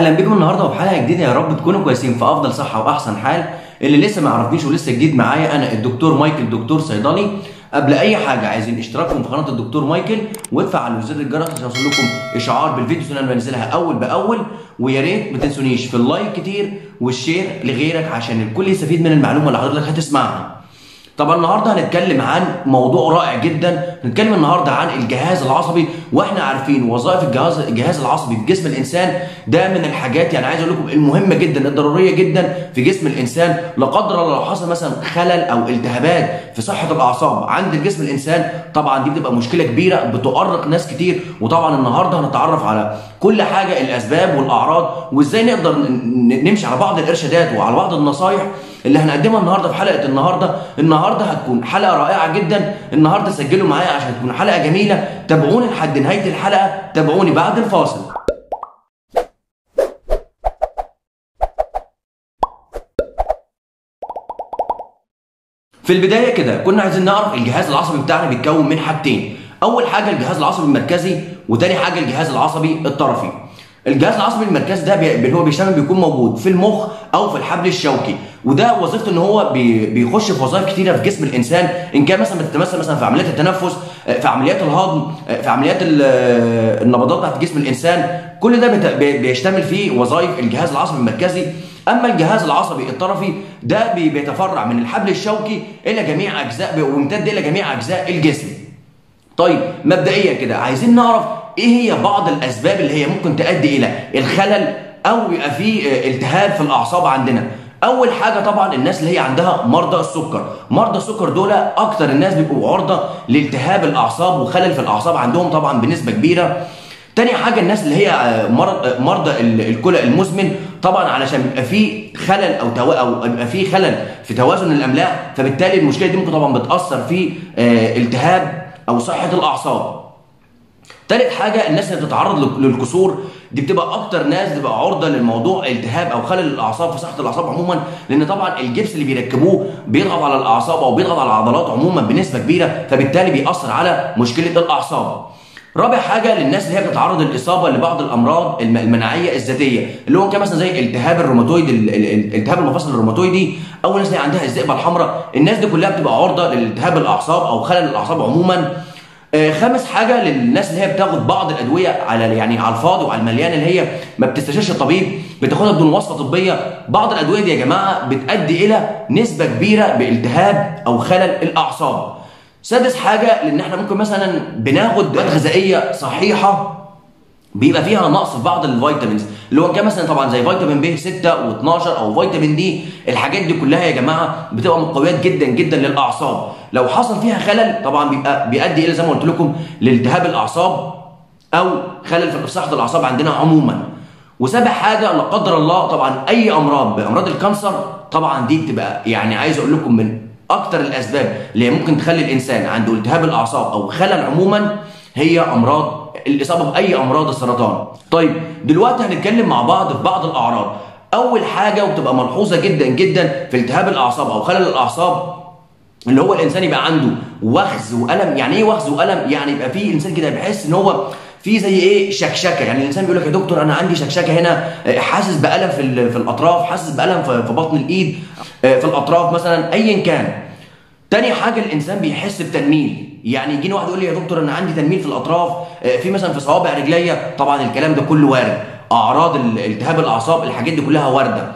اهلا بكم النهارده وحلقه جديده، يا رب تكونوا كويسين في افضل صحه واحسن حال. اللي لسه ما يعرفنيش ولسه جديد معايا، انا الدكتور مايكل، دكتور صيدلي. قبل اي حاجه عايزين اشتراككم في قناه الدكتور مايكل وتفعلوا زر الجرس عشان يوصل لكم اشعار بالفيديوز اللي انا بنزلها اول باول، ويا ريت ما تنسونيش في اللايك كتير والشير لغيرك عشان الكل يستفيد من المعلومه اللي حضرتك هتسمعها. طبعا النهارده هنتكلم عن موضوع رائع جدا، هنتكلم النهارده عن الجهاز العصبي، واحنا عارفين وظائف الجهاز العصبي في جسم الانسان. ده من الحاجات يعني عايز اقول لكم المهمه جدا الضروريه جدا في جسم الانسان. لا قدر الله لو حصل مثلا خلل او التهابات في صحه الاعصاب عند جسم الانسان، طبعا دي بتبقى مشكله كبيره بتؤرق ناس كتير. وطبعا النهارده هنتعرف على كل حاجه، الاسباب والاعراض، وازاي نقدر نمشي على بعض الارشادات وعلى بعض النصايح اللي هنقدمها النهارده في حلقه النهارده هتكون حلقه رائعه جدا. النهارده سجلوا معايا عشان تكون حلقه جميله، تابعوني لحد نهايه الحلقه، تابعوني بعد الفاصل. في البدايه كده كنا عايزين نعرف الجهاز العصبي بتاعنا بيتكون من حاجتين، اول حاجه الجهاز العصبي المركزي، وتاني حاجه الجهاز العصبي الطرفي. الجهاز العصبي المركزي ده اللي هو بيشتغل بيكون موجود في المخ او في الحبل الشوكي، وده وظيفته ان هو بيخش في وظائف كتيره في جسم الانسان، ان كان مثلا بتتمثل مثلا في عمليات التنفس، في عمليات الهضم، في عمليات النبضات بتاعت جسم الانسان، كل ده بيشتمل فيه وظائف الجهاز العصبي المركزي. اما الجهاز العصبي الطرفي ده بيتفرع من الحبل الشوكي الى جميع اجزاء ويمتد الى جميع اجزاء الجسم. طيب مبدئيا كده عايزين نعرف ايه هي بعض الاسباب اللي هي ممكن تؤدي الى الخلل او يبقى فيه التهاب في الاعصاب عندنا. اول حاجه طبعا الناس اللي هي عندها مرضى السكر، مرضى السكر دول اكتر الناس بيبقوا عرضه لالتهاب الاعصاب وخلل في الاعصاب عندهم طبعا بنسبه كبيره. تاني حاجه الناس اللي هي مرضى الكلى المزمن، طبعا علشان بيبقى فيه خلل او بيبقى فيه خلل في توازن الاملاح، فبالتالي المشكله دي ممكن طبعا بتاثر في التهاب او صحه الاعصاب. تالت حاجه الناس اللي بتتعرض للكسور، دي بتبقى اكتر ناس بتبقى عرضه للموضوع التهاب او خلل الاعصاب في صحه الاعصاب عموما، لان طبعا الجبس اللي بيركبوه بيضغط على الاعصاب او بيضغط على العضلات عموما بنسبه كبيره، فبالتالي بيأثر على مشكله الاعصاب. رابع حاجه للناس اللي هي بتتعرض للاصابه لبعض الامراض المناعيه الذاتيه، اللي هو كان مثلا زي التهاب الروماتويد، التهاب المفاصل الروماتويدي، او الناس اللي عندها الذئبه الحمراء، الناس دي كلها بتبقى عرضه لالتهاب الاعصاب او خلل الاعصاب عموما. خامس حاجه للناس اللي هي بتاخد بعض الادويه على يعني على الفاضي وعلى المليان، اللي هي ما بتستشيرش الطبيب، بتاخدها بدون وصفه طبيه. بعض الادويه دي يا جماعه بتؤدي الى نسبه كبيره بالتهاب او خلل الاعصاب. سادس حاجه لان احنا ممكن مثلا بناخد مواد غذائيه صحيحه بيبقى فيها نقص في بعض الفيتامينز، اللي هو كان مثلا طبعا زي فيتامين ب 6 و12 او فيتامين دي، الحاجات دي كلها يا جماعه بتبقى مقويات جدا جدا للاعصاب. لو حصل فيها خلل طبعا بيبقى بيؤدي الى زي ما قلت لكم لالتهاب الاعصاب او خلل في صحه الاعصاب عندنا عموما. وسابع حاجه لا قدر الله طبعا اي امراض الكانسر، طبعا دي بتبقى يعني عايز اقول لكم من اكتر الاسباب اللي هي ممكن تخلي الانسان عنده التهاب الاعصاب او خلل عموما، هي امراض الاصابه باي امراض السرطان. طيب دلوقتي هنتكلم مع بعض في بعض الاعراض. اول حاجه وبتبقى ملحوظه جدا جدا في التهاب الاعصاب او خلل الاعصاب، اللي هو الانسان يبقى عنده وخز والم. يعني ايه وخز والم؟ يعني يبقى فيه الانسان كده بيحس ان هو في زي ايه شكشكه، يعني الانسان بيقول لك يا دكتور انا عندي شكشكه هنا، حاسس بالم في الاطراف، حاسس بالم في بطن الايد، في الاطراف مثلا ايا كان. تاني حاجه الانسان بيحس بتنميل، يعني يجيني واحد يقول لي يا دكتور انا عندي تنميل في الاطراف، في مثلا في صوابع رجليا، طبعا الكلام ده كله وارد، اعراض التهاب الاعصاب الحاجات دي كلها وارده.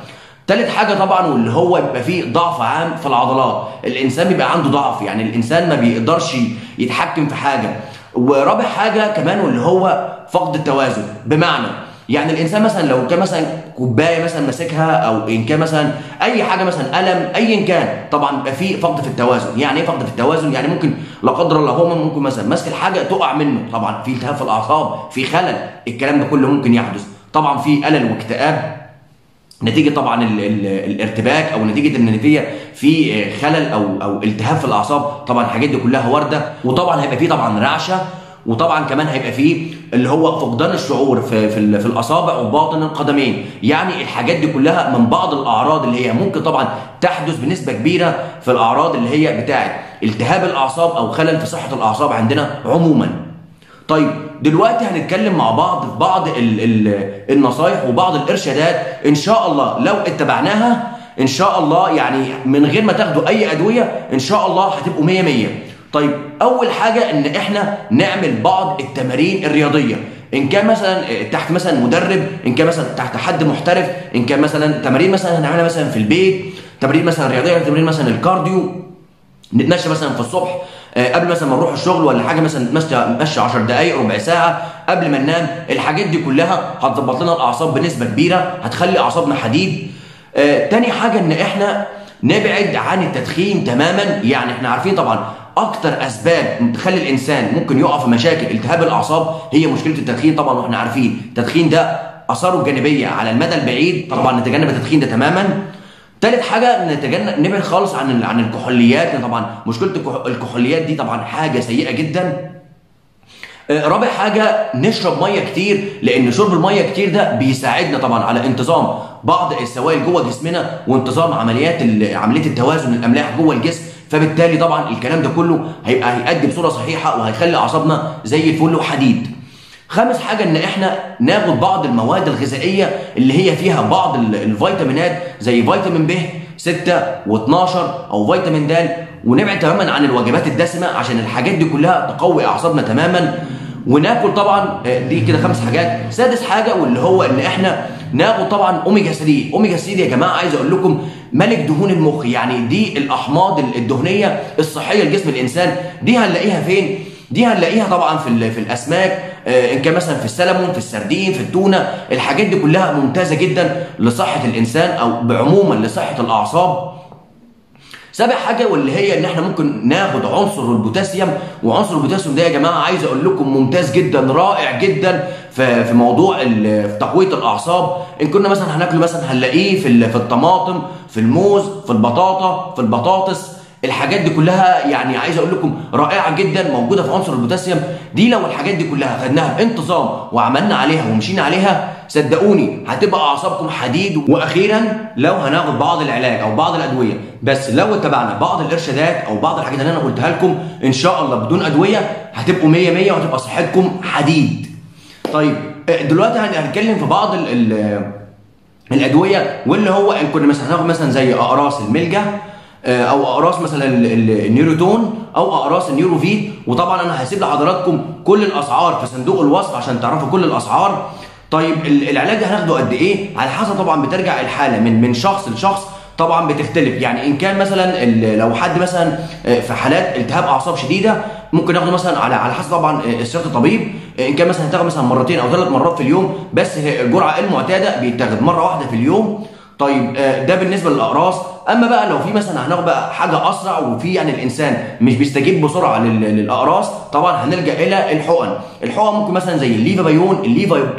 تالت حاجه طبعا واللي هو بيبقى فيه ضعف عام في العضلات، الانسان بيبقى عنده ضعف، يعني الانسان ما بيقدرش يتحكم في حاجه. ورابع حاجه كمان واللي هو فقد التوازن، بمعنى يعني الانسان مثلا لو كان مثلا كوبايه مثلا ماسكها، او ان كان مثلا اي حاجه مثلا قلم ايا كان، طبعا بيبقى في فقد في التوازن. يعني ايه فقد في التوازن؟ يعني ممكن لا قدر الله هو ممكن مثلا ماسك الحاجه تقع منه، طبعا في التهاب في الاعصاب، في خلل، الكلام ده كله ممكن يحدث. طبعا في قلق واكتئاب نتيجه طبعا الارتباك، او نتيجه ان فيها في خلل او التهاب في الاعصاب، طبعا الحاجات دي كلها وارده. وطبعا هيبقى فيه طبعا رعشه، وطبعا كمان هيبقى فيه اللي هو فقدان الشعور في الاصابع وباطن القدمين. يعني الحاجات دي كلها من بعض الاعراض اللي هي ممكن طبعا تحدث بنسبه كبيره في الاعراض اللي هي بتاعه التهاب الاعصاب او خلل في صحه الاعصاب عندنا عموما. طيب دلوقتي هنتكلم مع بعض في بعض النصايح وبعض الارشادات ان شاء الله لو اتبعناها ان شاء الله يعني من غير ما تاخدوا اي ادويه ان شاء الله هتبقوا 100. طيب اول حاجه ان احنا نعمل بعض التمارين الرياضيه، ان كان مثلا تحت مثلا مدرب، ان كان مثلا تحت حد محترف، ان كان مثلا تمارين مثلا هنعملها مثلا في البيت، تمارين مثلا رياضيه، تمارين مثلا الكارديو، نتمشى مثلا في الصبح قبل مثلا ما نروح الشغل ولا حاجه، مثلا نتمشى 10 دقائق ربع ساعه قبل ما ننام. الحاجات دي كلها هتظبط لنا الاعصاب بنسبه كبيره، هتخلي اعصابنا حديد. تاني حاجه ان احنا نبعد عن التدخين تماما، يعني احنا عارفين طبعا اكتر اسباب تخلي الانسان ممكن يقع في مشاكل التهاب الاعصاب هي مشكله التدخين طبعا، واحنا عارفين التدخين ده اثاره الجانبيه على المدى البعيد، طبعا نتجنب التدخين ده تماما. تالت حاجه نبعد خالص عن الكحوليات، طبعا مشكله الكحوليات دي طبعا حاجه سيئه جدا. رابع حاجه نشرب ميه كتير، لان شرب الميه كتير ده بيساعدنا طبعا على انتظام بعض السوائل جوه جسمنا وانتظام عمليه التوازن الاملاح جوه الجسم، فبالتالي طبعا الكلام ده كله هيبقى هيقدم صوره صحيحه وهيخلي اعصابنا زي الفل وحديد. خامس حاجه ان احنا ناخد بعض المواد الغذائيه اللي هي فيها بعض الفيتامينات زي فيتامين ب6 و12 او فيتامين د، ونبعد تماما عن الوجبات الدسمه عشان الحاجات دي كلها تقوي اعصابنا تماما، وناكل طبعا دي كده 5 حاجات. سادس حاجه واللي هو ان احنا ناخد طبعا اوميجا 3. اوميجا 3 يا جماعه عايز اقول لكم ملك دهون المخ، يعني دي الاحماض الدهنيه الصحيه لجسم الانسان. دي هنلاقيها فين؟ دي هنلاقيها طبعا في الاسماك، ان كان مثلا في السلمون، في السردين، في التونه. الحاجات دي كلها ممتازه جدا لصحه الانسان او بعموما لصحه الاعصاب. سابع حاجه واللي هي ان احنا ممكن ناخد عنصر البوتاسيوم، وعنصر البوتاسيوم ده يا جماعه عايز اقول لكم ممتاز جدا، رائع جدا في موضوع تقويه الاعصاب. ان كنا مثلا هناكله مثلا هنلاقيه في الطماطم، في الموز، في البطاطا، في البطاطس. الحاجات دي كلها يعني عايز اقول لكم رائعه جدا، موجوده في عنصر البوتاسيوم. دي لو الحاجات دي كلها خدناها بانتظام وعملنا عليها ومشينا عليها صدقوني هتبقى اعصابكم حديد. واخيرا لو هناخد بعض العلاج او بعض الادويه، بس لو اتبعنا بعض الارشادات او بعض الحاجات اللي انا قلتها لكم ان شاء الله بدون ادويه هتبقوا 100 وهتبقى صحتكم حديد. طيب دلوقتي هنتكلم في بعض الادويه، واللي هو ان كنا مثلا هناخد مثلا زي اقراص الملجا او اقراص مثلا النيوروتون او اقراص النيوروفيت. وطبعا انا هسيب لحضراتكم كل الاسعار في صندوق الوصف عشان تعرفوا كل الاسعار. طيب العلاج ده هناخده قد ايه؟ على حسب طبعا بترجع الحاله من شخص لشخص، طبعا بتختلف. يعني ان كان مثلا لو حد مثلا في حالات التهاب اعصاب شديده ممكن ناخده مثلا على حسب طبعا استشاره الطبيب. ان كان مثلا هتاخد مثلا 2 أو 3 مرات في اليوم، بس الجرعه المعتاده بيتاخد مره واحده في اليوم. طيب ده بالنسبه للاقراص. اما بقى لو في مثلا هناخد بقى حاجه اسرع وفي يعني الانسان مش بيستجيب بسرعه للاقراص، طبعا هنلجا الى الحقن. الحقن ممكن مثلا زي الليفابيون.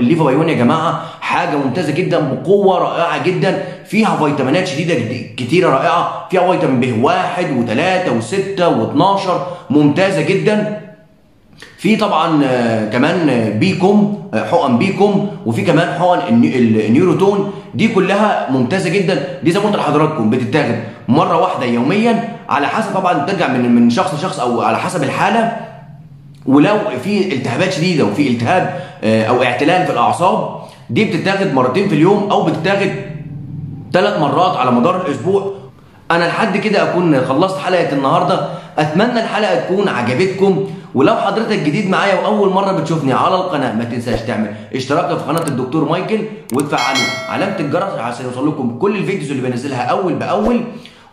الليفابيون يا جماعه حاجه ممتازه جدا بقوه رائعه جدا، فيها فيتامينات شديده كتيره رائعه، فيها فيتامين ب1 و3 و6 و12 ممتازه جدا. في طبعا كمان بيكم، حقن بيكم، وفي كمان حقن النيوروتون. دي كلها ممتازه جدا. دي زي ما قلت لحضراتكم بتتاخد مره واحده يوميا، على حسب طبعا بترجع من شخص لشخص او على حسب الحاله. ولو في التهابات شديده وفي التهاب او اعتلال في الاعصاب، دي بتتاخد 2 مرات في اليوم او بتتاخد 3 مرات على مدار الاسبوع. انا لحد كده اكون خلصت حلقه النهارده، اتمنى الحلقه تكون عجبتكم. ولو حضرتك جديد معايا واول مره بتشوفني على القناه، ما تنساش تعمل اشتراك في قناه الدكتور مايكل وتفعلوا علامه الجرس عشان يوصل لكم كل الفيديوز اللي بنزلها اول باول.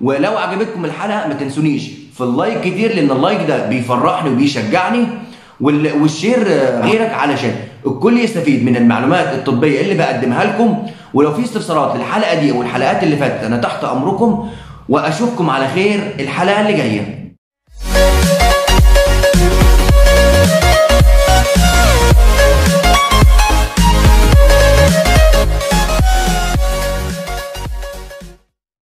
ولو عجبتكم الحلقه ما تنسونيش في اللايك كتير، لان اللايك ده بيفرحني وبيشجعني، والشير غيرك علشان الكل يستفيد من المعلومات الطبيه اللي بقدمها لكم. ولو في استفسارات للحلقه دي والحلقات اللي فاتت انا تحت امركم، واشوفكم على خير الحلقه اللي جايه.